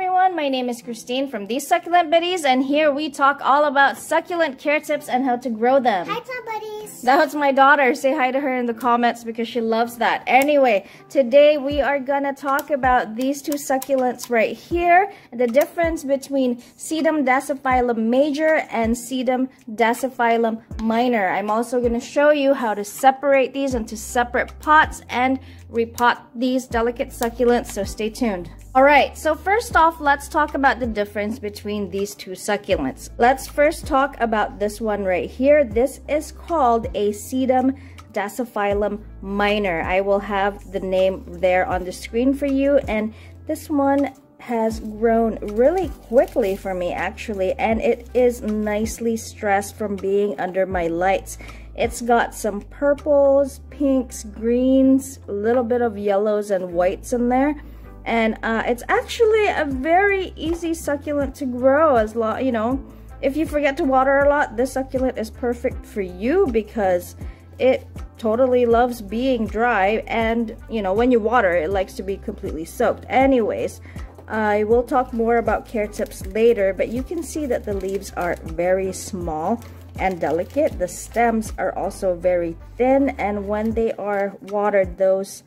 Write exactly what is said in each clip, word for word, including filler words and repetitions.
everyone, my name is Christine from These Succulent Buddies, and here we talk all about succulent care tips and how to grow them. Hi, Tom Buddies! That's my daughter. Say hi to her in the comments because she loves that. Anyway, today we are gonna talk about these two succulents right here, the difference between Sedum dasyphyllum major and Sedum dasyphyllum minor. I'm also gonna show you how to separate these into separate pots and repot these delicate succulents, so stay tuned. Alright, so first off, let's talk about the difference between these two succulents. Let's first talk about this one right here. This is called a Sedum dasyphyllum minor. I will have the name there on the screen for you, and this one has grown really quickly for me actually, and it is nicely stressed from being under my lights. It's got some purples, pinks, greens, a little bit of yellows and whites in there. And uh, it's actually a very easy succulent to grow. As long, you know, if you forget to water a lot, this succulent is perfect for you because it totally loves being dry, and you know, when you water, it likes to be completely soaked. Anyways, I will talk more about care tips later, but you can see that the leaves are very small and delicate. The stems are also very thin, and when they are watered, those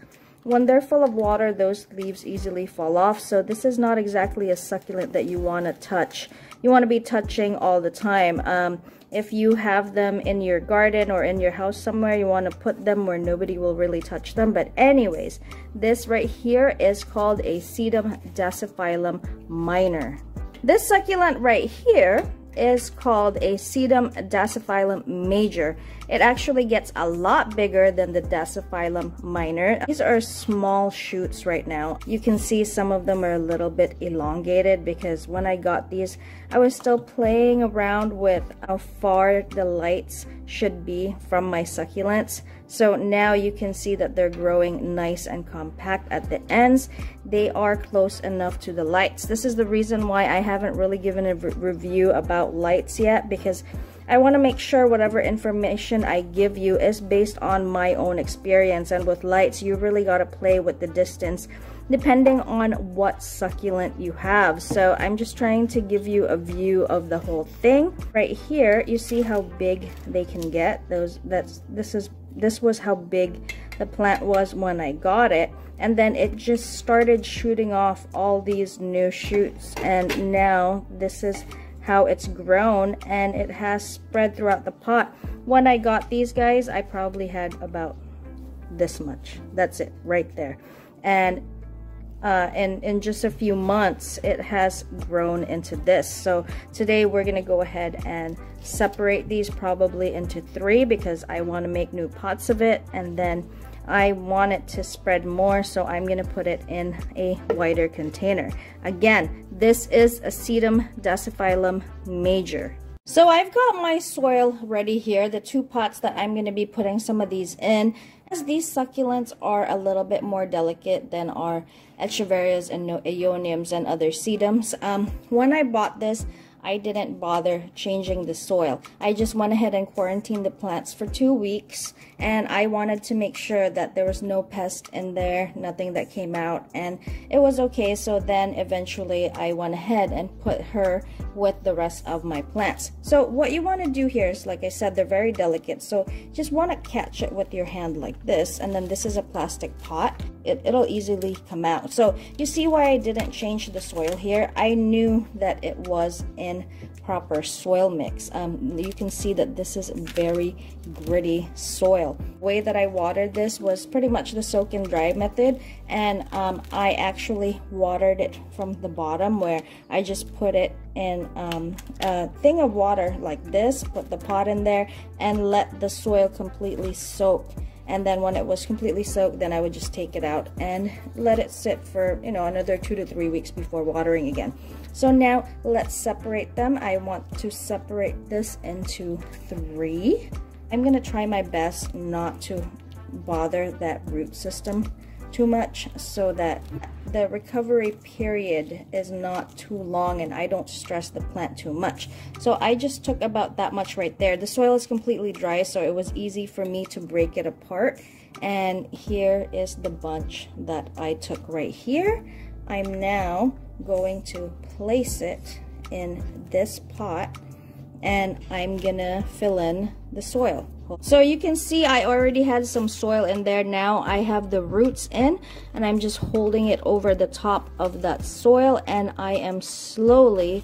When they're full of water, those leaves easily fall off, so this is not exactly a succulent that you want to touch. You want to be touching all the time. Um, if you have them in your garden or in your house somewhere, you want to put them where nobody will really touch them. But anyways, this right here is called a Sedum dasyphyllum minor. This succulent right here is called a Sedum dasyphyllum major. It actually gets a lot bigger than the dasyphyllum minor. These are small shoots right now. You can see some of them are a little bit elongated because when I got these, I was still playing around with how far the lights should be from my succulents. So now you can see that they're growing nice and compact at the ends. They are close enough to the lights. This is the reason why I haven't really given a review about lights yet, because I want to make sure whatever information I give you is based on my own experience. And with lights, you really got to play with the distance depending on what succulent you have. So I'm just trying to give you a view of the whole thing. Right here, you see how big they can get. Those that's this is this was how big the plant was when I got it, and then it just started shooting off all these new shoots, and now this is how it's grown, and it has spread throughout the pot. When I got these guys, I probably had about this much. That's it right there. And uh, in, in just a few months, it has grown into this. So today we're gonna go ahead and separate these probably into three because I wanna make new pots of it, and then I want it to spread more, so I'm gonna put it in a wider container. Again, this is a Sedum dasyphyllum major. So I've got my soil ready here, the two pots that I'm gonna be putting some of these in. As these succulents are a little bit more delicate than our Echeverias and Aeoniums and other sedums. Um, when I bought this, I didn't bother changing the soil. I just went ahead and quarantined the plants for two weeks, and I wanted to make sure that there was no pest in there, nothing that came out, and it was okay. So then eventually I went ahead and put her with the rest of my plants. So what you want to do here is, like I said, they're very delicate, so just want to catch it with your hand like this, and then this is a plastic pot. It, it'll easily come out. So you see why I didn't change the soil here. I knew that it was in proper soil mix. Um, you can see that this is very gritty soil. The way that I watered this was pretty much the soak and dry method, and um, I actually watered it from the bottom, where I just put it in um, a thing of water like this, put the pot in there, and let the soil completely soak. And then when it was completely soaked, then I would just take it out and let it sit for, you know, another two to three weeks before watering again. So now let's separate them. I want to separate this into three. I'm going to try my best not to bother that root system too much so that the recovery period is not too long and I don't stress the plant too much. So I just took about that much right there. The soil is completely dry, so it was easy for me to break it apart. And here is the bunch that I took right here. I'm now going to place it in this pot, and I'm gonna fill in the soil. So you can see I already had some soil in there. Now I have the roots in, and I'm just holding it over the top of that soil, and I am slowly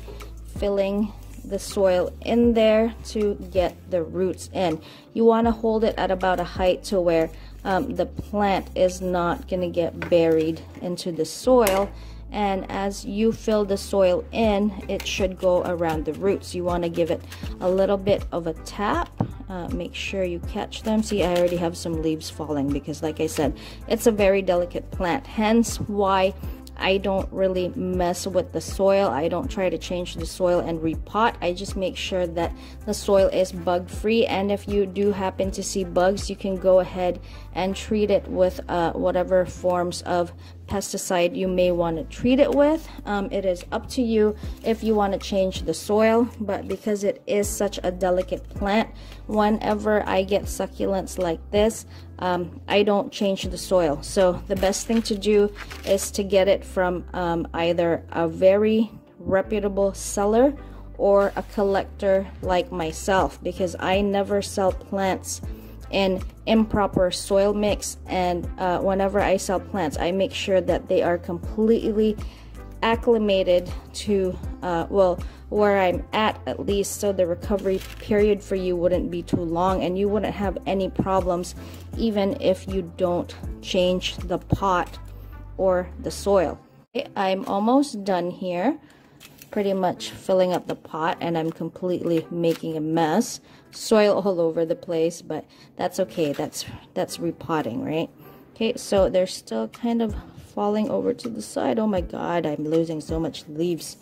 filling the soil in there to get the roots in. You want to hold it at about a height to where um, the plant is not going to get buried into the soil, and as you fill the soil in, it should go around the roots. You want to give it a little bit of a tap. Uh, make sure you catch them. See, I already have some leaves falling because, like I said, it's a very delicate plant, hence why I don't really mess with the soil. I don't try to change the soil and repot. I just make sure that the soil is bug free, and if you do happen to see bugs, you can go ahead and treat it with uh, whatever forms of pesticide you may want to treat it with. Um, it is up to you if you want to change the soil, but because it is such a delicate plant, whenever I get succulents like this, um, I don't change the soil. So the best thing to do is to get it from um, either a very reputable seller or a collector like myself, because I never sell plants in improper soil mix, and uh, whenever I sell plants, I make sure that they are completely acclimated to uh, well, where I'm at at least, so the recovery period for you wouldn't be too long and you wouldn't have any problems even if you don't change the pot or the soil. I'm almost done here, pretty much filling up the pot, and I'm completely making a mess. Soil all over the place, but that's okay. That's that's repotting, right? Okay, so they're still kind of falling over to the side. Oh my god, I'm losing so much leaves.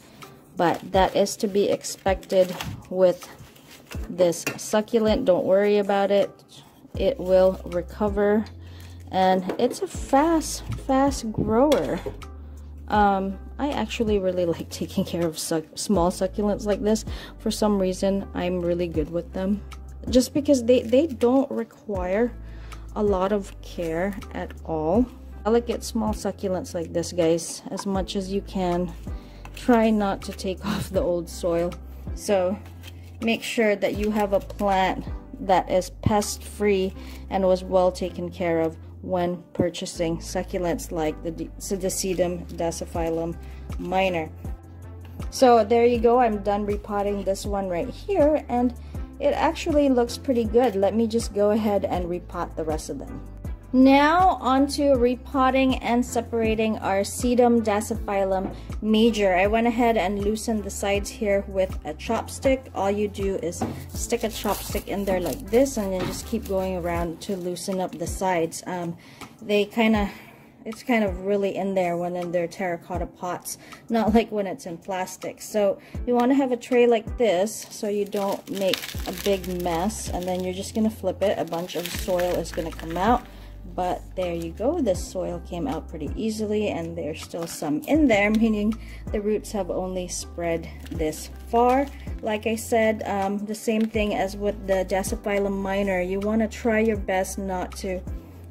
But that is to be expected with this succulent. Don't worry about it. It will recover. And it's a fast, fast grower. Um, I actually really like taking care of suc small succulents like this. For some reason, I'm really good with them, just because they, they don't require a lot of care at all. Delicate small succulents like this, guys, as much as you can, try not to take off the old soil. So make sure that you have a plant that is pest-free and was well taken care of when purchasing succulents like the, the Sedum dasyphyllum minor. So there you go, I'm done repotting this one right here, and it actually looks pretty good. Let me just go ahead and repot the rest of them. Now onto repotting and separating our Sedum dasyphyllum major. I went ahead and loosened the sides here with a chopstick. All you do is stick a chopstick in there like this, and then just keep going around to loosen up the sides. Um, they kind of, it's kind of really in there when in their terracotta pots, not like when it's in plastic. So you want to have a tray like this so you don't make a big mess, and then you're just going to flip it. A bunch of soil is going to come out. But there you go, the soil came out pretty easily, and there's still some in there, meaning the roots have only spread this far. Like I said, um, the same thing as with the dasyphyllum minor, you want to try your best not to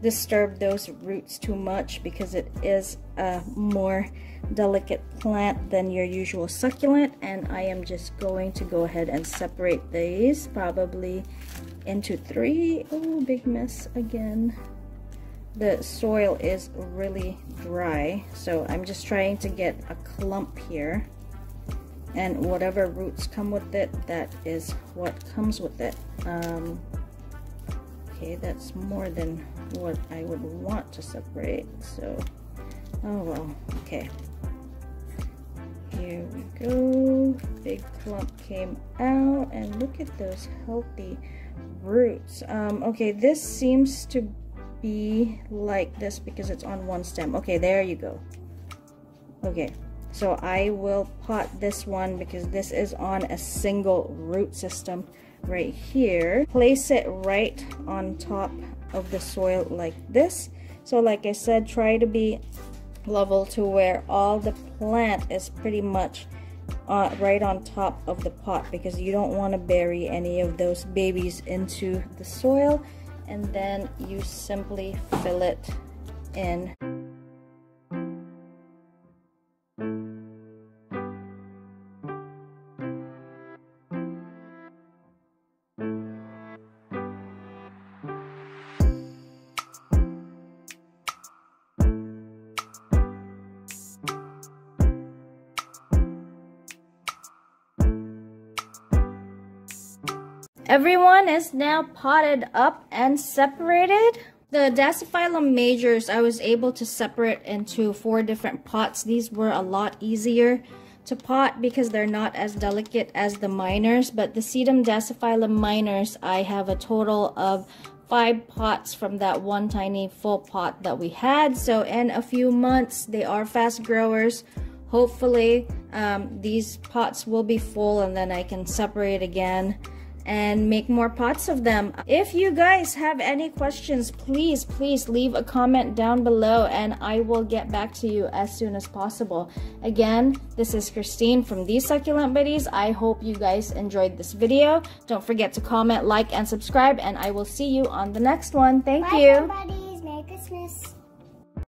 disturb those roots too much, because it is a more delicate plant than your usual succulent. And I am just going to go ahead and separate these probably into three. Oh, big mess again. The soil is really dry, so I'm just trying to get a clump here, and whatever roots come with it, that is what comes with it. Um, okay, that's more than what I would want to separate, so oh well. Okay, here we go, big clump came out, and look at those healthy roots. Um, okay, this seems to be be like this because it's on one stem. Okay, there you go. Okay, so I will pot this one because this is on a single root system right here. Place it right on top of the soil like this. So like I said, try to be level to where all the plant is pretty much Uh, right on top of the pot, because you don't want to bury any of those babies into the soil. And then you simply fill it in. Everyone is now potted up and separated. The dasyphyllum majors I was able to separate into four different pots. These were a lot easier to pot because they're not as delicate as the minors, but the Sedum dasyphyllum minors, I have a total of five pots from that one tiny full pot that we had. So in a few months, they are fast growers. Hopefully um, these pots will be full and then I can separate again and make more pots of them. If you guys have any questions, please, please leave a comment down below and I will get back to you as soon as possible. Again, this is Christine from These Succulent Buddies. I hope you guys enjoyed this video. Don't forget to comment, like, and subscribe, and I will see you on the next one. Thank you. Bye, buddies. Merry Christmas.